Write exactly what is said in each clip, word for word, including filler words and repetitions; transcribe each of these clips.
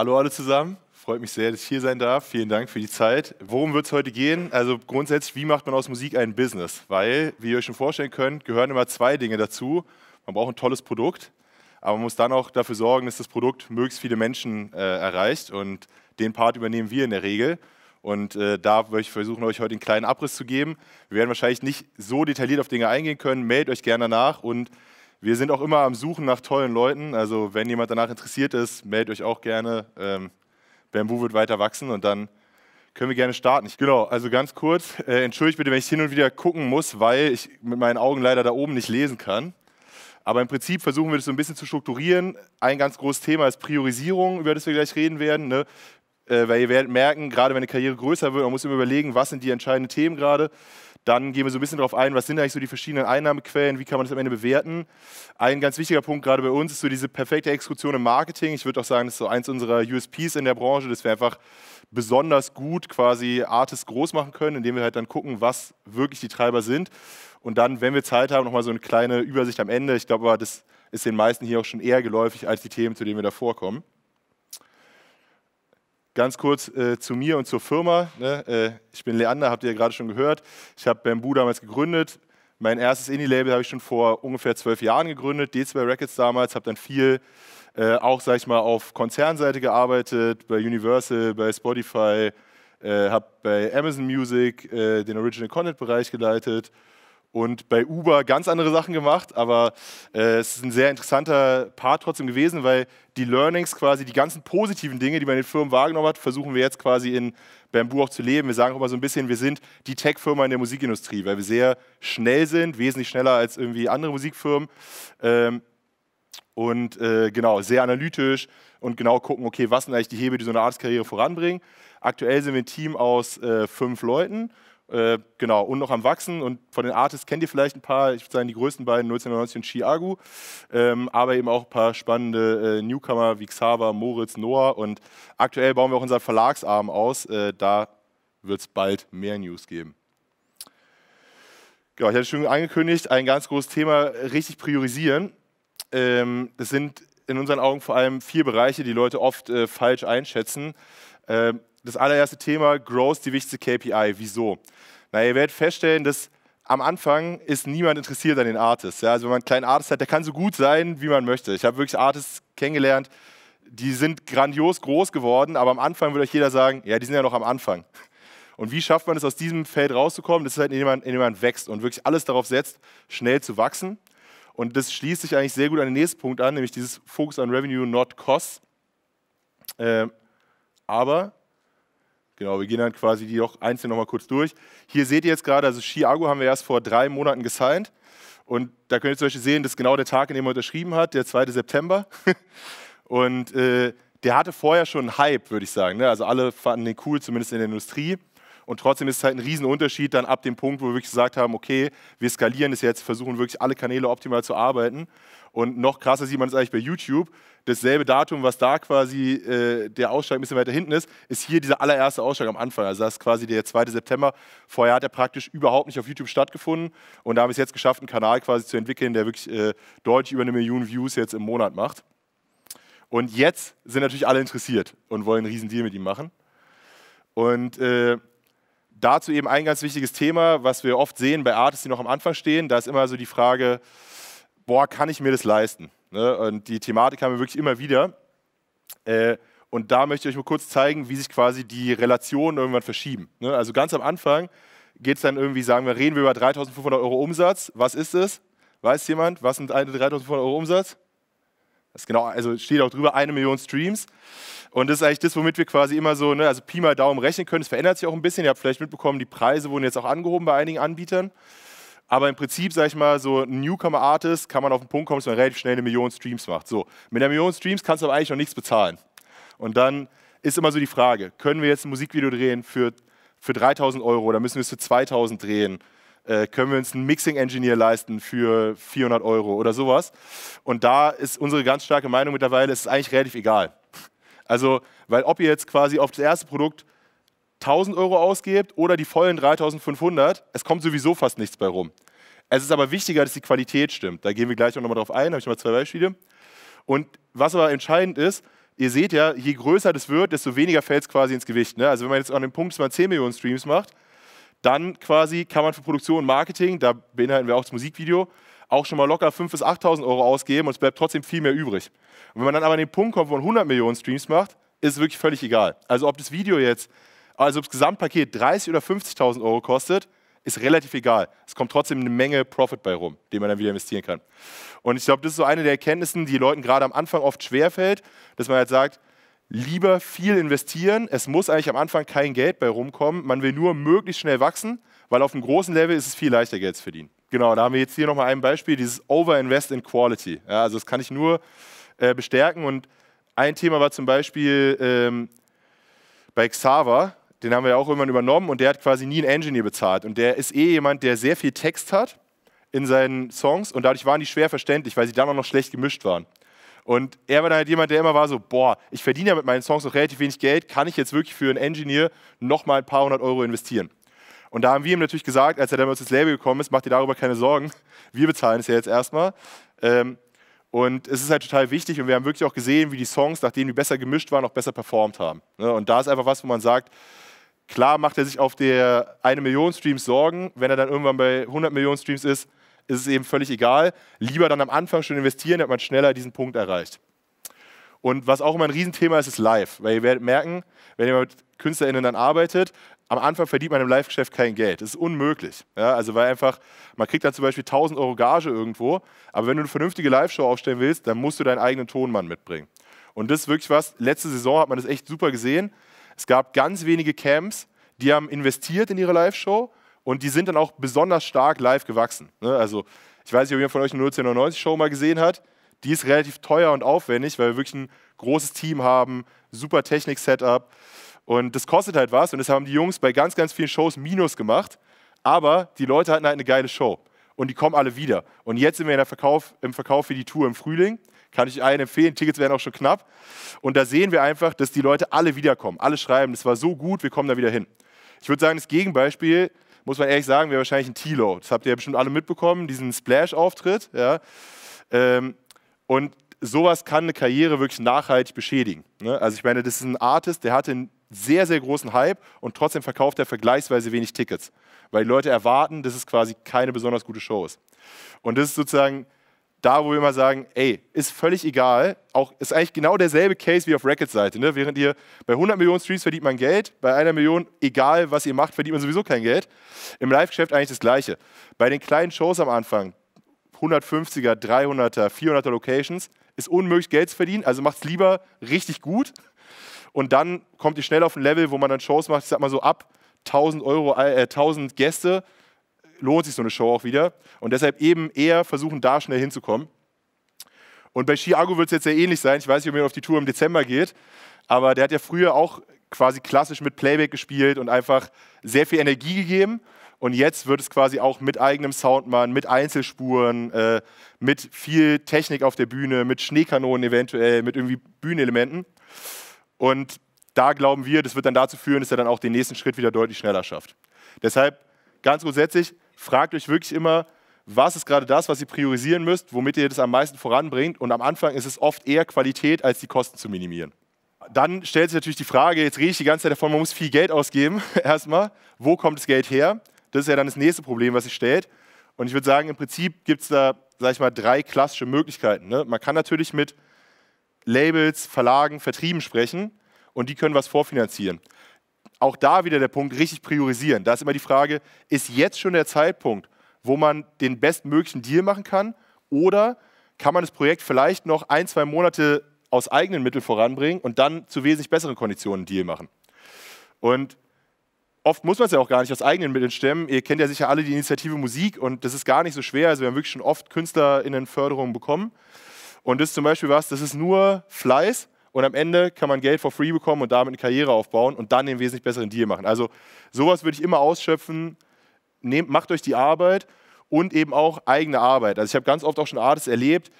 Hallo alle zusammen, freut mich sehr, dass ich hier sein darf. Vielen Dank für die Zeit. Worum wird es heute gehen? Also grundsätzlich, wie macht man aus Musik ein Business? Weil, wie ihr euch schon vorstellen könnt, gehören immer zwei Dinge dazu. Man braucht ein tolles Produkt, aber man muss dann auch dafür sorgen, dass das Produkt möglichst viele Menschen äh, erreicht. Und den Part übernehmen wir in der Regel. Und äh, da will ich versuchen, euch heute einen kleinen Abriss zu geben. Wir werden wahrscheinlich nicht so detailliert auf Dinge eingehen können. Meldet euch gerne nach und wir sind auch immer am Suchen nach tollen Leuten. Also wenn jemand danach interessiert ist, meldet euch auch gerne. Ähm, Bamboo wird weiter wachsen und dann können wir gerne starten. Ich, genau, also ganz kurz, äh, entschuldigt bitte, wenn ich hin und wieder gucken muss, weil ich mit meinen Augen leider da oben nicht lesen kann. Aber im Prinzip versuchen wir das so ein bisschen zu strukturieren. Ein ganz großes Thema ist Priorisierung, über das wir gleich reden werden, ne? Äh, weil ihr werdet merken, gerade wenn eine Karriere größer wird, man muss immer überlegen, was sind die entscheidenden Themen gerade. Dann gehen wir so ein bisschen darauf ein, was sind eigentlich so die verschiedenen Einnahmequellen, wie kann man das am Ende bewerten. Ein ganz wichtiger Punkt gerade bei uns ist so diese perfekte Exekution im Marketing. Ich würde auch sagen, das ist so eins unserer U S Ps in der Branche, dass wir einfach besonders gut quasi Artists groß machen können, indem wir halt dann gucken, was wirklich die Treiber sind. Und dann, wenn wir Zeit haben, nochmal so eine kleine Übersicht am Ende. Ich glaube, das ist den meisten hier auch schon eher geläufig als die Themen, zu denen wir davor kommen. Ganz kurz äh, zu mir und zur Firma. Ne? Äh, ich bin Leander, habt ihr ja gerade schon gehört. Ich habe Bamboo damals gegründet. Mein erstes Indie-Label habe ich schon vor ungefähr zwölf Jahren gegründet, D zwei Records damals. Habe dann viel äh, auch, sag ich mal, auf Konzernseite gearbeitet, bei Universal, bei Spotify, äh, habe bei Amazon Music äh, den Original-Content-Bereich geleitet und bei Uber ganz andere Sachen gemacht, aber äh, es ist ein sehr interessanter Part trotzdem gewesen, weil die Learnings quasi, die ganzen positiven Dinge, die man in den Firmen wahrgenommen hat, versuchen wir jetzt quasi in Bamboo auch zu leben. Wir sagen auch immer so ein bisschen, wir sind die Tech-Firma in der Musikindustrie, weil wir sehr schnell sind, wesentlich schneller als irgendwie andere Musikfirmen ähm, und äh, genau, sehr analytisch und genau gucken, okay, was sind eigentlich die Hebel, die so eine Artist-Karriere voranbringen. Aktuell sind wir ein Team aus äh, fünf Leuten, genau, und noch am Wachsen. Und von den Artists kennt ihr vielleicht ein paar, ich würde sagen die größten beiden, null eins neun neun neun und Shiago, ähm, aber eben auch ein paar spannende äh, Newcomer wie Xaver, Moritz, Noah, und aktuell bauen wir auch unseren Verlagsarm aus, äh, da wird es bald mehr News geben. Genau, ich hatte schon angekündigt, ein ganz großes Thema, richtig priorisieren. Ähm, das sind in unseren Augen vor allem vier Bereiche, die Leute oft äh, falsch einschätzen. Ähm, Das allererste Thema, Growth, die wichtigste K P I. Wieso? Na, ihr werdet feststellen, dass am Anfang ist niemand interessiert an den Artists. Ja, also wenn man einen kleinen Artist hat, der kann so gut sein, wie man möchte. Ich habe wirklich Artists kennengelernt, die sind grandios groß geworden, aber am Anfang würde euch jeder sagen, ja, die sind ja noch am Anfang. Und wie schafft man es, aus diesem Feld rauszukommen? Das ist halt, indem man, indem man wächst und wirklich alles darauf setzt, schnell zu wachsen. Und das schließt sich eigentlich sehr gut an den nächsten Punkt an, nämlich dieses Focus on Revenue, not Cost. Äh, aber... Genau, wir gehen dann quasi die auch einzeln nochmal kurz durch. Hier seht ihr jetzt gerade, also Shiago haben wir erst vor drei Monaten gesigned. Und da könnt ihr zum Beispiel sehen, das ist genau der Tag, in dem er unterschrieben hat, der zweite September. Und äh, der hatte vorher schon einen Hype, würde ich sagen. Ne? Also alle fanden den cool, zumindest in der Industrie. Und trotzdem ist es halt ein Riesenunterschied dann ab dem Punkt, wo wir wirklich gesagt haben, okay, wir skalieren das jetzt, versuchen wirklich alle Kanäle optimal zu arbeiten. Und noch krasser sieht man es eigentlich bei YouTube. Dasselbe Datum, was da quasi äh, der Ausschlag ein bisschen weiter hinten ist, ist hier dieser allererste Ausschlag am Anfang. Also das ist quasi der zweite September. Vorher hat er praktisch überhaupt nicht auf YouTube stattgefunden. Und da haben wir es jetzt geschafft, einen Kanal quasi zu entwickeln, der wirklich äh, deutlich über eine Million Views jetzt im Monat macht. Und jetzt sind natürlich alle interessiert und wollen einen riesen Deal mit ihm machen. Und äh, dazu eben ein ganz wichtiges Thema, was wir oft sehen bei Artists, die noch am Anfang stehen. Da ist immer so die Frage, boah, kann ich mir das leisten? Ne? Und die Thematik haben wir wirklich immer wieder. Äh, und da möchte ich euch mal kurz zeigen, wie sich quasi die Relationen irgendwann verschieben. Ne? Also ganz am Anfang geht es dann irgendwie, sagen wir, reden wir über dreitausendfünfhundert Euro Umsatz. Was ist es? Weiß jemand, was sind eine dreitausendfünfhundert Euro Umsatz? Das ist genau, also steht auch drüber, eine Million Streams. Und das ist eigentlich das, womit wir quasi immer so, ne, also Pi mal Daumen rechnen können. Es verändert sich auch ein bisschen. Ihr habt vielleicht mitbekommen, die Preise wurden jetzt auch angehoben bei einigen Anbietern. Aber im Prinzip, sag ich mal, so ein Newcomer-Artist kann man auf den Punkt kommen, dass man relativ schnell eine Million Streams macht. So, mit einer Million Streams kannst du aber eigentlich noch nichts bezahlen. Und dann ist immer so die Frage, können wir jetzt ein Musikvideo drehen für, für dreitausend Euro oder müssen wir es für zweitausend drehen? Äh, können wir uns einen Mixing-Engineer leisten für vierhundert Euro oder sowas? Und da ist unsere ganz starke Meinung mittlerweile, es ist eigentlich relativ egal. Also, weil ob ihr jetzt quasi auf das erste Produkt tausend Euro ausgebt oder die vollen dreitausendfünfhundert, es kommt sowieso fast nichts bei rum. Es ist aber wichtiger, dass die Qualität stimmt. Da gehen wir gleich auch nochmal drauf ein, da habe ich mal zwei Beispiele. Und was aber entscheidend ist, ihr seht ja, je größer das wird, desto weniger fällt es quasi ins Gewicht. Ne? Also wenn man jetzt an dem Punkt, dass man zehn Millionen Streams macht, dann quasi kann man für Produktion und Marketing, da beinhalten wir auch das Musikvideo, auch schon mal locker fünftausend bis achttausend Euro ausgeben und es bleibt trotzdem viel mehr übrig. Und wenn man dann aber an den Punkt kommt, wo man hundert Millionen Streams macht, ist es wirklich völlig egal. Also ob das Video jetzt, also ob das Gesamtpaket dreißig oder fünfzigtausend Euro kostet, ist relativ egal. Es kommt trotzdem eine Menge Profit bei rum, den man dann wieder investieren kann. Und ich glaube, das ist so eine der Erkenntnissen, die Leuten gerade am Anfang oft schwerfällt, dass man halt sagt, lieber viel investieren, es muss eigentlich am Anfang kein Geld bei rumkommen, man will nur möglichst schnell wachsen, weil auf einem großen Level ist es viel leichter, Geld zu verdienen. Genau, da haben wir jetzt hier nochmal ein Beispiel, dieses Overinvest in Quality. Ja, also das kann ich nur äh, bestärken und ein Thema war zum Beispiel ähm, bei Xaver, den haben wir ja auch irgendwann übernommen und der hat quasi nie einen Engineer bezahlt. Und der ist eh jemand, der sehr viel Text hat in seinen Songs und dadurch waren die schwer verständlich, weil sie dann auch noch schlecht gemischt waren. Und er war dann halt jemand, der immer war so, boah, ich verdiene ja mit meinen Songs noch relativ wenig Geld, kann ich jetzt wirklich für einen Engineer nochmal ein paar hundert Euro investieren? Und da haben wir ihm natürlich gesagt, als er dann bei uns ins Label gekommen ist, macht ihr darüber keine Sorgen, wir bezahlen es ja jetzt erstmal. Ähm, Und es ist halt total wichtig und wir haben wirklich auch gesehen, wie die Songs, nachdem die besser gemischt waren, auch besser performt haben. Und da ist einfach was, wo man sagt, klar macht er sich auf der eine Million Streams Sorgen, wenn er dann irgendwann bei hundert Millionen Streams ist, ist es eben völlig egal. Lieber dann am Anfang schon investieren, damit man schneller diesen Punkt erreicht. Und was auch immer ein Riesenthema ist, ist Live. Weil ihr werdet merken, wenn ihr mit KünstlerInnen dann arbeitet, am Anfang verdient man im Live-Geschäft kein Geld. Das ist unmöglich. Ja, also weil einfach, man kriegt dann zum Beispiel tausend Euro Gage irgendwo, aber wenn du eine vernünftige Live-Show aufstellen willst, dann musst du deinen eigenen Tonmann mitbringen. Und das ist wirklich was, letzte Saison hat man das echt super gesehen. Es gab ganz wenige Camps, die haben investiert in ihre Live-Show und die sind dann auch besonders stark live gewachsen. Also ich weiß nicht, ob jemand von euch eine null zehn neunundneunzig-Show mal gesehen hat. Die ist relativ teuer und aufwendig, weil wir wirklich ein großes Team haben, super Technik-Setup. Und das kostet halt was und das haben die Jungs bei ganz, ganz vielen Shows Minus gemacht. Aber die Leute hatten halt eine geile Show und die kommen alle wieder. Und jetzt sind wir in der Verkauf, im Verkauf für die Tour im Frühling. Kann ich allen empfehlen, Tickets werden auch schon knapp. Und da sehen wir einfach, dass die Leute alle wiederkommen. Alle schreiben, das war so gut, wir kommen da wieder hin. Ich würde sagen, das Gegenbeispiel, muss man ehrlich sagen, wäre wahrscheinlich ein Tilo. Das habt ihr ja bestimmt alle mitbekommen, diesen Splash-Auftritt. Ja. Und sowas kann eine Karriere wirklich nachhaltig beschädigen. Also ich meine, das ist ein Artist, der hatte einen sehr, sehr großen Hype und trotzdem verkauft er vergleichsweise wenig Tickets, weil die Leute erwarten, dass es quasi keine besonders gute Show ist. Und das ist sozusagen da, wo wir immer sagen, ey, ist völlig egal, auch ist eigentlich genau derselbe Case wie auf Records-Seite, ne? Während ihr bei hundert Millionen Streams verdient man Geld, bei einer Million, egal was ihr macht, verdient man sowieso kein Geld. Im Live-Geschäft eigentlich das Gleiche. Bei den kleinen Shows am Anfang, hundertfünfziger, dreihunderter, vierhunderter Locations, ist unmöglich Geld zu verdienen, also macht es lieber richtig gut. Und dann kommt ihr schnell auf ein Level, wo man dann Shows macht, ich sag mal so ab tausend Euro, äh, tausend Gäste, lohnt sich so eine Show auch wieder. Und deshalb eben eher versuchen, da schnell hinzukommen. Und bei Shiago wird es jetzt sehr ähnlich sein. Ich weiß nicht, ob ihr auf die Tour im Dezember geht, aber der hat ja früher auch quasi klassisch mit Playback gespielt und einfach sehr viel Energie gegeben. Und jetzt wird es quasi auch mit eigenem Soundmann, mit Einzelspuren, äh, mit viel Technik auf der Bühne, mit Schneekanonen eventuell, mit irgendwie Bühnenelementen. Und da glauben wir, das wird dann dazu führen, dass er dann auch den nächsten Schritt wieder deutlich schneller schafft. Deshalb, ganz grundsätzlich, fragt euch wirklich immer, was ist gerade das, was ihr priorisieren müsst, womit ihr das am meisten voranbringt. Und am Anfang ist es oft eher Qualität, als die Kosten zu minimieren. Dann stellt sich natürlich die Frage, jetzt rede ich die ganze Zeit davon, man muss viel Geld ausgeben, erstmal. Wo kommt das Geld her? Das ist ja dann das nächste Problem, was sich stellt. Und ich würde sagen, im Prinzip gibt es da, sag ich mal, drei klassische Möglichkeiten, ne? Man kann natürlich mit Labels, Verlagen, Vertrieben sprechen und die können was vorfinanzieren. Auch da wieder der Punkt, richtig priorisieren. Da ist immer die Frage, ist jetzt schon der Zeitpunkt, wo man den bestmöglichen Deal machen kann oder kann man das Projekt vielleicht noch ein, zwei Monate aus eigenen Mitteln voranbringen und dann zu wesentlich besseren Konditionen einen Deal machen. Und oft muss man es ja auch gar nicht aus eigenen Mitteln stemmen. Ihr kennt ja sicher alle die Initiative Musik und das ist gar nicht so schwer. Also wir haben wirklich schon oft KünstlerInnen-Förderungen bekommen. Und das ist zum Beispiel was, das ist nur Fleiß und am Ende kann man Geld for free bekommen und damit eine Karriere aufbauen und dann den wesentlich besseren Deal machen. Also sowas würde ich immer ausschöpfen, nehmt, macht euch die Arbeit und eben auch eigene Arbeit. Also ich habe ganz oft auch schon Artists erlebt,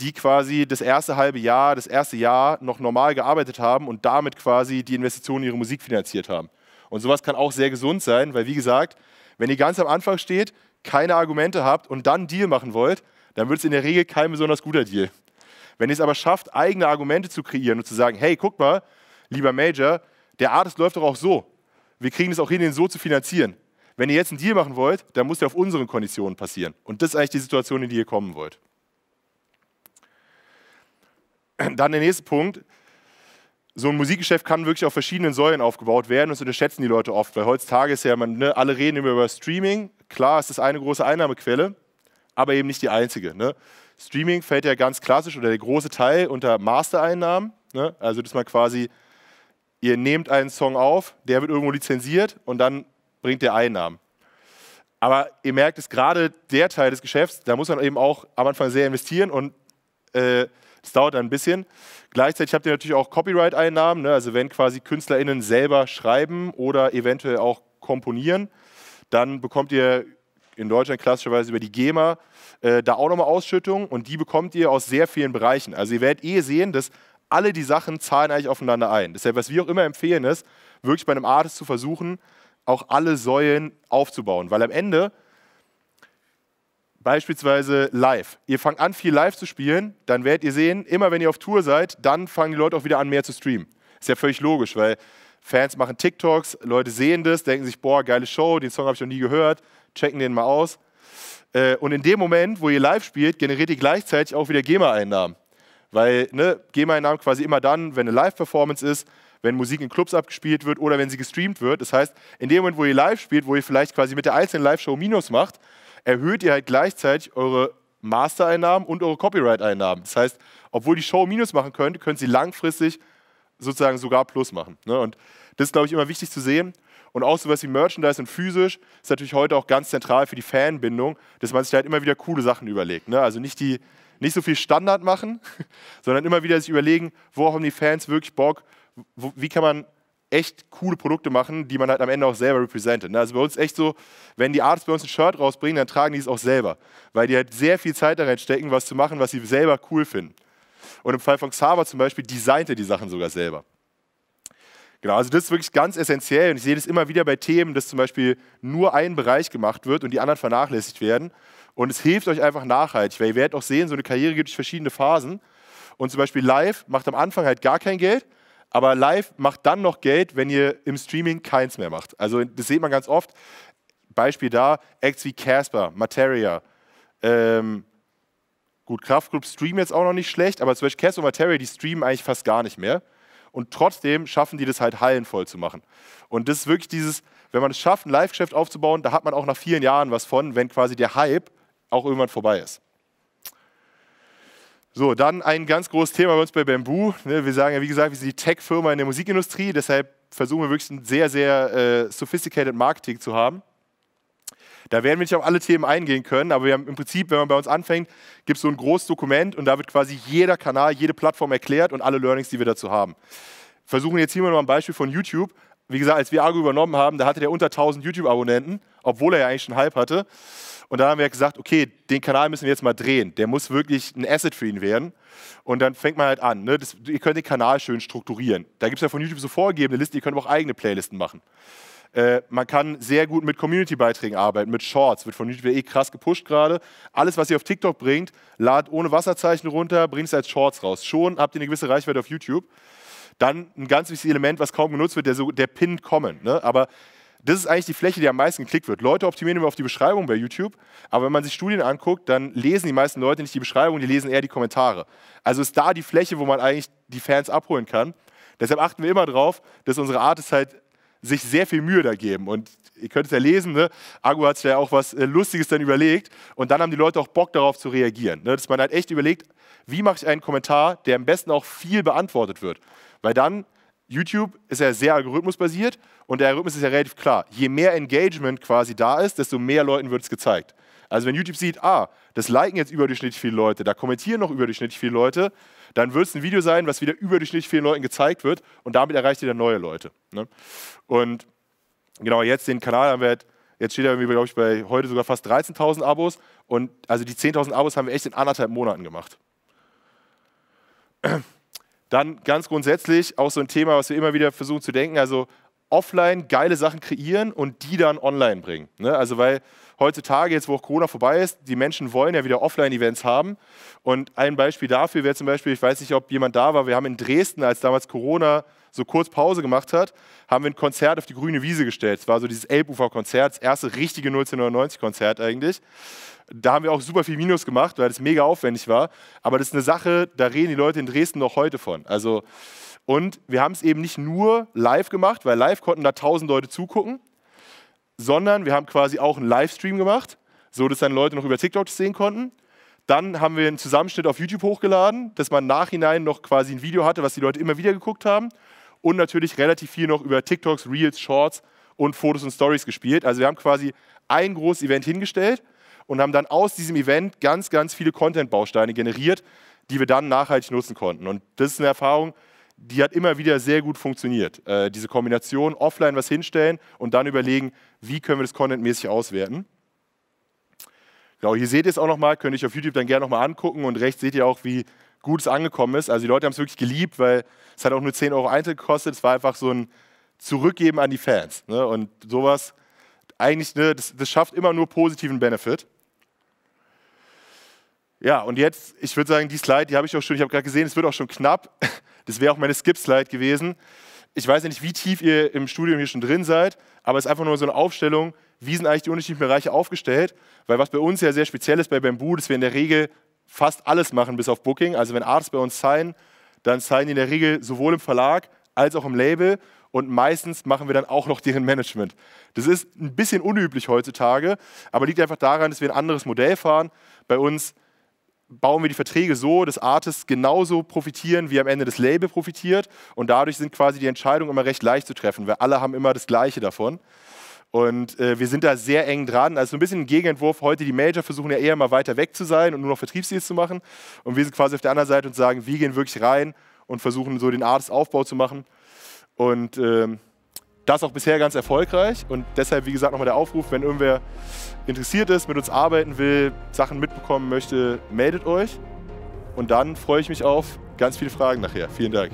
die quasi das erste halbe Jahr, das erste Jahr noch normal gearbeitet haben und damit quasi die Investitionen in ihre Musik finanziert haben. Und sowas kann auch sehr gesund sein, weil wie gesagt, wenn ihr ganz am Anfang steht, keine Argumente habt und dann einen Deal machen wollt, dann wird es in der Regel kein besonders guter Deal. Wenn ihr es aber schafft, eigene Argumente zu kreieren und zu sagen, hey, guck mal, lieber Major, der Artist läuft doch auch so. Wir kriegen es auch hin, den so zu finanzieren. Wenn ihr jetzt einen Deal machen wollt, dann muss der auf unseren Konditionen passieren. Und das ist eigentlich die Situation, in die ihr kommen wollt. Dann der nächste Punkt. So ein Musikgeschäft kann wirklich auf verschiedenen Säulen aufgebaut werden und das unterschätzen die Leute oft, weil heutzutage ist ja, man, ne, alle reden immer über Streaming. Klar, es ist eine große Einnahmequelle, aber eben nicht die einzige. Ne? Streaming fällt ja ganz klassisch oder der große Teil unter Mastereinnahmen. Ne? Also, dass man quasi, ihr nehmt einen Song auf, der wird irgendwo lizenziert und dann bringt der Einnahmen. Aber ihr merkt, dass gerade der Teil des Geschäfts, da muss man eben auch am Anfang sehr investieren und äh, das dauert dann ein bisschen. Gleichzeitig habt ihr natürlich auch Copyright-Einnahmen, ne? Also wenn quasi KünstlerInnen selber schreiben oder eventuell auch komponieren, dann bekommt ihr in Deutschland klassischerweise über die GEMA äh, da auch nochmal Ausschüttungen und die bekommt ihr aus sehr vielen Bereichen. Also ihr werdet eh sehen, dass alle die Sachen zahlen eigentlich aufeinander ein. Deshalb, was wir auch immer empfehlen ist, wirklich bei einem Artist zu versuchen, auch alle Säulen aufzubauen, weil am Ende beispielsweise live. Ihr fangt an, viel live zu spielen, dann werdet ihr sehen, immer wenn ihr auf Tour seid, dann fangen die Leute auch wieder an, mehr zu streamen. Ist ja völlig logisch, weil Fans machen TikToks, Leute sehen das, denken sich, boah, geile Show, den Song habe ich noch nie gehört, checken den mal aus. Und in dem Moment, wo ihr live spielt, generiert ihr gleichzeitig auch wieder GEMA-Einnahmen. Weil ne, GEMA-Einnahmen quasi immer dann, wenn eine Live-Performance ist, wenn Musik in Clubs abgespielt wird oder wenn sie gestreamt wird. Das heißt, in dem Moment, wo ihr live spielt, wo ihr vielleicht quasi mit der einzelnen Live-Show Minus macht, erhöht ihr halt gleichzeitig eure Mastereinnahmen und eure Copyright-Einnahmen. Das heißt, obwohl die Show Minus machen könnt, könnt sie langfristig sozusagen sogar Plus machen. Ne? Und das ist, glaube ich, immer wichtig zu sehen. Und auch sowas wie Merchandise und physisch ist natürlich heute auch ganz zentral für die Fanbindung, dass man sich halt immer wieder coole Sachen überlegt. Ne? Also nicht, die, nicht so viel Standard machen, sondern immer wieder sich überlegen, wo haben die Fans wirklich Bock, wo, wie kann man echt coole Produkte machen, die man halt am Ende auch selber repräsentiert. Also bei uns echt so, wenn die Artists bei uns ein Shirt rausbringen, dann tragen die es auch selber, weil die halt sehr viel Zeit darin stecken, was zu machen, was sie selber cool finden. Und im Fall von Xaver zum Beispiel designte die Sachen sogar selber. Genau, also das ist wirklich ganz essentiell und ich sehe das immer wieder bei Themen, dass zum Beispiel nur ein Bereich gemacht wird und die anderen vernachlässigt werden und es hilft euch einfach nachhaltig, weil ihr werdet auch sehen, so eine Karriere gibt es verschiedene Phasen und zum Beispiel live macht am Anfang halt gar kein Geld, aber live macht dann noch Geld, wenn ihr im Streaming keins mehr macht. Also das sieht man ganz oft. Beispiel da, Acts wie Casper, Materia. Ähm, gut, Kraftklub streamen jetzt auch noch nicht schlecht, aber zum Beispiel Casper und Materia, die streamen eigentlich fast gar nicht mehr. Und trotzdem schaffen die das halt, Hallen voll zu machen. Und das ist wirklich dieses, wenn man es schafft, ein Live-Geschäft aufzubauen, da hat man auch nach vielen Jahren was von, wenn quasi der Hype auch irgendwann vorbei ist. So, dann ein ganz großes Thema bei uns bei Bamboo. Wir sagen ja, wie gesagt, wir sind die Tech-Firma in der Musikindustrie, deshalb versuchen wir wirklich ein sehr, sehr äh, sophisticated Marketing zu haben. Da werden wir nicht auf alle Themen eingehen können, aber wir haben im Prinzip, wenn man bei uns anfängt, gibt es so ein großes Dokument und da wird quasi jeder Kanal, jede Plattform erklärt und alle Learnings, die wir dazu haben. Versuchen jetzt hier mal ein Beispiel von YouTube. Wie gesagt, als wir Argo übernommen haben, da hatte der unter tausend YouTube-Abonnenten, obwohl er ja eigentlich schon einen Hype hatte. Und da haben wir gesagt, okay, den Kanal müssen wir jetzt mal drehen. Der muss wirklich ein Asset für ihn werden. Und dann fängt man halt an. Ne? Das, ihr könnt den Kanal schön strukturieren. Da gibt es ja von YouTube so vorgegebene Listen, ihr könnt aber auch eigene Playlisten machen. Äh, man kann sehr gut mit Community-Beiträgen arbeiten, mit Shorts, wird von YouTube eh krass gepusht gerade. Alles, was ihr auf TikTok bringt, ladet ohne Wasserzeichen runter, bringt es als Shorts raus. Schon habt ihr eine gewisse Reichweite auf YouTube. Dann ein ganz wichtiges Element, was kaum genutzt wird, der, so, der Pinned Comment. Ne? Aber das ist eigentlich die Fläche, die am meisten geklickt wird. Leute optimieren immer auf die Beschreibung bei YouTube, aber wenn man sich Studien anguckt, dann lesen die meisten Leute nicht die Beschreibung, die lesen eher die Kommentare. Also ist da die Fläche, wo man eigentlich die Fans abholen kann. Deshalb achten wir immer darauf, dass unsere Artists halt sich sehr viel Mühe da geben. Und ihr könnt es ja lesen, ne? Aggu hat sich ja auch was Lustiges dann überlegt und dann haben die Leute auch Bock darauf zu reagieren. Ne? Dass man halt echt überlegt, wie mache ich einen Kommentar, der am besten auch viel beantwortet wird. Weil dann, YouTube ist ja sehr algorithmusbasiert und der Algorithmus ist ja relativ klar. Je mehr Engagement quasi da ist, desto mehr Leuten wird es gezeigt. Also wenn YouTube sieht, ah, das liken jetzt überdurchschnittlich viele Leute, da kommentieren noch überdurchschnittlich viele Leute, dann wird es ein Video sein, was wieder überdurchschnittlich vielen Leuten gezeigt wird und damit erreicht ihr dann neue Leute. Ne? Und genau, jetzt den Kanal haben wir halt, jetzt steht er, glaube ich, bei heute sogar fast dreizehntausend Abos und also die zehntausend Abos haben wir echt in anderthalb Monaten gemacht. Dann ganz grundsätzlich auch so ein Thema, was wir immer wieder versuchen zu denken, also offline geile Sachen kreieren und die dann online bringen. Ne? Also weil heutzutage, jetzt wo auch Corona vorbei ist, die Menschen wollen ja wieder Offline-Events haben. Und ein Beispiel dafür wäre zum Beispiel, ich weiß nicht, ob jemand da war, wir haben in Dresden, als damals Corona so kurz Pause gemacht hat, haben wir ein Konzert auf die grüne Wiese gestellt. Es war so dieses Elbufer-Konzert, das erste richtige neunzehnhundertneunzig-Konzert eigentlich. Da haben wir auch super viel Minus gemacht, weil das mega aufwendig war. Aber das ist eine Sache, da reden die Leute in Dresden noch heute von. Also, und wir haben es eben nicht nur live gemacht, weil live konnten da tausend Leute zugucken, sondern wir haben quasi auch einen Livestream gemacht, so dass dann Leute noch über TikTok sehen konnten. Dann haben wir einen Zusammenschnitt auf YouTube hochgeladen, dass man im Nachhinein noch quasi ein Video hatte, was die Leute immer wieder geguckt haben. Und natürlich relativ viel noch über TikToks, Reels, Shorts und Fotos und Stories gespielt. Also wir haben quasi ein großes Event hingestellt und haben dann aus diesem Event ganz, ganz viele Content-Bausteine generiert, die wir dann nachhaltig nutzen konnten. Und das ist eine Erfahrung, die hat immer wieder sehr gut funktioniert. Äh, diese Kombination, offline was hinstellen und dann überlegen, wie können wir das contentmäßig auswerten. Genau, hier seht ihr es auch nochmal, könnt ihr euch auf YouTube dann gerne nochmal angucken. Und rechts seht ihr auch, wie gut es angekommen ist. Also die Leute haben es wirklich geliebt, weil es hat auch nur zehn Euro Eintritt gekostet. Es war einfach so ein Zurückgeben an die Fans. Ne? Und sowas, eigentlich, ne, das, das schafft immer nur positiven Benefit. Ja, und jetzt, ich würde sagen, die Slide, die habe ich auch schon, ich habe gerade gesehen, es wird auch schon knapp. Das wäre auch meine Skip-Slide gewesen. Ich weiß ja nicht, wie tief ihr im Studium hier schon drin seid, aber es ist einfach nur so eine Aufstellung, wie sind eigentlich die unterschiedlichen Bereiche aufgestellt, weil was bei uns ja sehr speziell ist bei Bamboo, dass wir in der Regel fast alles machen bis auf Booking. Also wenn Artists bei uns signen, dann signen die in der Regel sowohl im Verlag als auch im Label und meistens machen wir dann auch noch deren Management. Das ist ein bisschen unüblich heutzutage, aber liegt einfach daran, dass wir ein anderes Modell fahren. Bei uns bauen wir die Verträge so, dass Artists genauso profitieren, wie am Ende das Label profitiert. Und dadurch sind quasi die Entscheidungen immer recht leicht zu treffen, weil alle haben immer das Gleiche davon. Und äh, wir sind da sehr eng dran. Also so ein bisschen ein Gegenentwurf. Heute die Major versuchen ja eher mal weiter weg zu sein und nur noch Vertriebsdeals zu machen. Und wir sind quasi auf der anderen Seite und sagen, wir gehen wirklich rein und versuchen so den Artist-Aufbau zu machen. Und äh, das auch bisher ganz erfolgreich. Und deshalb, wie gesagt, nochmal der Aufruf, wenn irgendwer interessiert ist, mit uns arbeiten will, Sachen mitbekommen möchte, meldet euch. Und dann freue ich mich auf ganz viele Fragen nachher. Vielen Dank.